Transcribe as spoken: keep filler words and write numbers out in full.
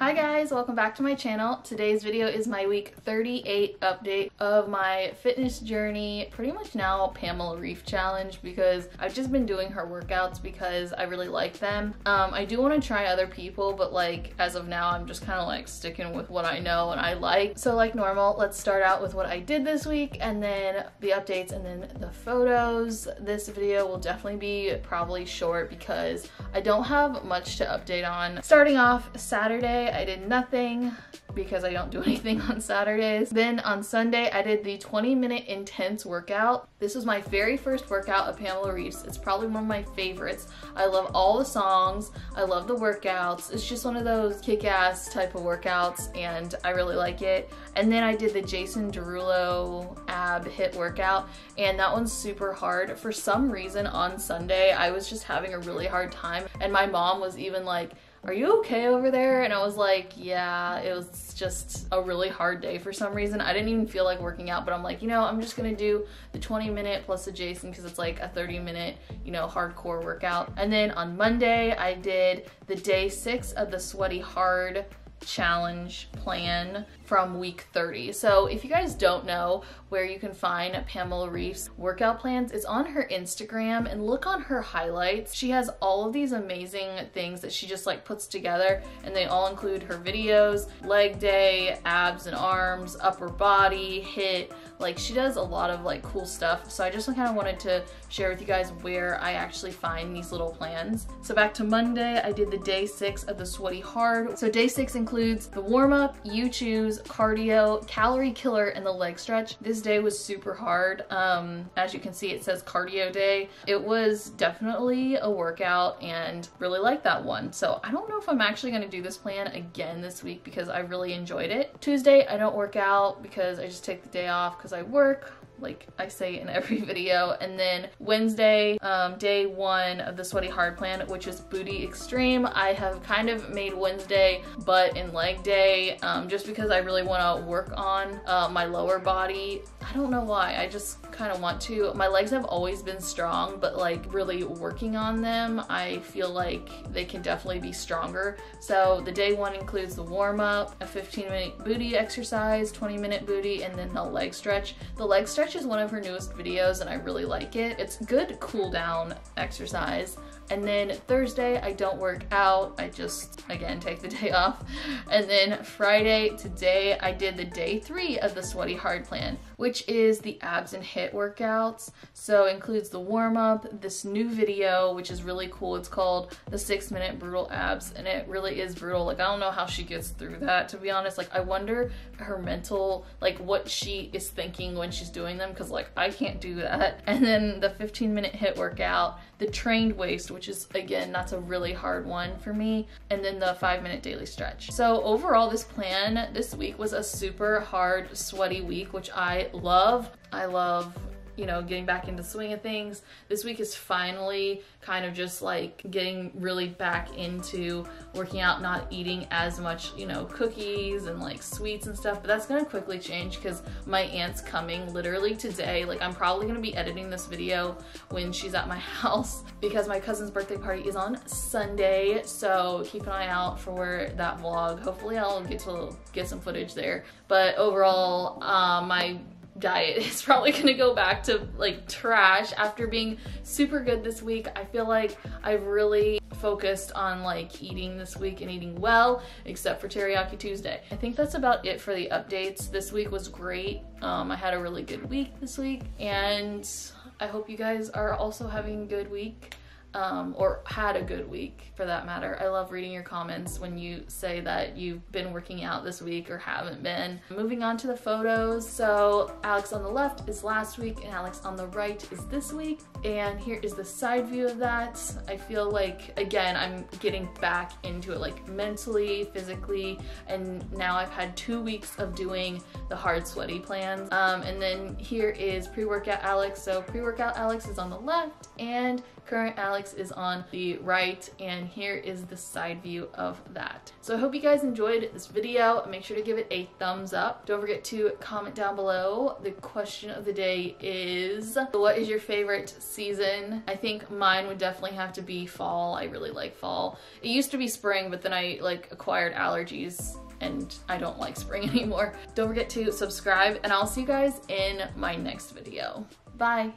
Hi guys, welcome back to my channel. Today's video is my week thirty-eight update of my fitness journey, pretty much now Pamela Reif challenge, because I've just been doing her workouts because I really like them. Um, I do want to try other people, but like as of now I'm just kind of like sticking with what I know and I like. So like normal, let's start out with what I did this week and then the updates and then the photos. This video will definitely be probably short because I don't have much to update on. Starting off Saturday, I did nothing because I don't do anything on Saturdays. Then on Sunday, I did the twenty minute intense workout. This was my very first workout of Pamela Reif's. It's probably one of my favorites. I love all the songs. I love the workouts. It's just one of those kick-ass type of workouts and I really like it. And then I did the Jason Derulo ab hit workout and that one's super hard. For some reason on Sunday, I was just having a really hard time and my mom was even like, "Are you okay over there?" And I was like, yeah, it was just a really hard day for some reason. I didn't even feel like working out, but I'm like, you know, I'm just gonna do the twenty minute plus the Jason because it's like a thirty minute, you know, hardcore workout. And then on Monday, I did the day six of the sweaty hard challenge plan from week thirty. So if you guys don't know where you can find Pamela Reif's workout plans, it's on her Instagram and look on her highlights. She has all of these amazing things that she just like puts together and they all include her videos, leg day, abs and arms, upper body, hit. Like she does a lot of like cool stuff. So I just kind of wanted to share with you guys where I actually find these little plans. So back to Monday, I did the day six of the sweaty hard. So day six includes the warm up, you choose, cardio, calorie killer, and the leg stretch. This day was super hard. Um, as you can see, it says cardio day. It was definitely a workout and really liked that one. So I don't know if I'm actually gonna do this plan again this week because I really enjoyed it. Tuesday, I don't work out because I just take the day off because I work, like I say in every video. And then Wednesday, um, day one of the sweaty hard plan, which is booty extreme. I have kind of made Wednesday butt and leg day um, just because I really want to work on uh, my lower body. I don't know why, I just kind of want to. My legs have always been strong, but like really working on them, I feel like they can definitely be stronger. So the day one includes the warm up, a fifteen minute booty exercise, twenty minute booty, and then the leg stretch. The leg stretch is one of her newest videos and I really like it. It's good cool down exercise. And then Thursday, I don't work out. I just, again, take the day off. And then Friday, today, I did the day three of the sweaty hard plan, which is the abs and hit workouts. So includes the warm up, this new video, which is really cool. It's called the six minute brutal abs. And it really is brutal. Like, I don't know how she gets through that, to be honest. Like, I wonder her mental, like what she is thinking when she's doing them. Cause like, I can't do that. And then the fifteen minute hit workout, the trained waist, which is, again, that's a really hard one for me. And then the five minute daily stretch. So overall, this plan this week was a super hard, sweaty week, which I love. I love, you know, getting back into the swing of things. This week is finally kind of just like getting really back into working out, not eating as much, you know, cookies and like sweets and stuff, but that's gonna quickly change because my aunt's coming literally today. Like, I'm probably gonna be editing this video when she's at my house because my cousin's birthday party is on Sunday, so keep an eye out for that vlog. Hopefully I'll get to get some footage there, but overall uh, my diet is probably gonna go back to like trash after being super good this week. I feel like I've really focused on like eating this week and eating well, except for Teriyaki Tuesday. I think that's about it for the updates. This week was great. Um, I had a really good week this week and I hope you guys are also having a good week. Um, or had a good week for that matter. I love reading your comments when you say that you've been working out this week or haven't been. Moving on to the photos. So Alex on the left is last week and Alex on the right is this week. And here is the side view of that. I feel like, again, I'm getting back into it, like mentally, physically, and now I've had two weeks of doing the hard sweaty plans. Um, and then here is pre-workout Alex. So pre-workout Alex is on the left and current Alex is on the right, and here is the side view of that. So I hope you guys enjoyed this video. Make sure to give it a thumbs up. Don't forget to comment down below. The question of the day is, what is your favorite season? I think mine would definitely have to be fall. I really like fall. It used to be spring, but then I like acquired allergies and I don't like spring anymore. Don't forget to subscribe, and I'll see you guys in my next video. Bye!